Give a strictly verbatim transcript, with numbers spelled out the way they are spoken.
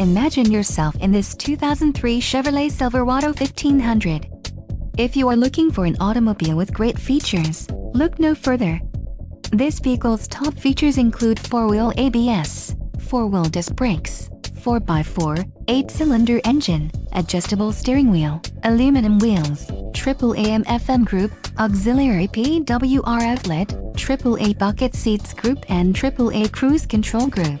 Imagine yourself in this two thousand three Chevrolet Silverado fifteen hundred. If you are looking for an automobile with great features, look no further. This vehicle's top features include four-wheel A B S, four-wheel disc brakes, four by four, eight-cylinder engine, adjustable steering wheel, aluminum wheels, triple A M F M group, auxiliary P W R outlet, triple A bucket seats group and triple A cruise control group.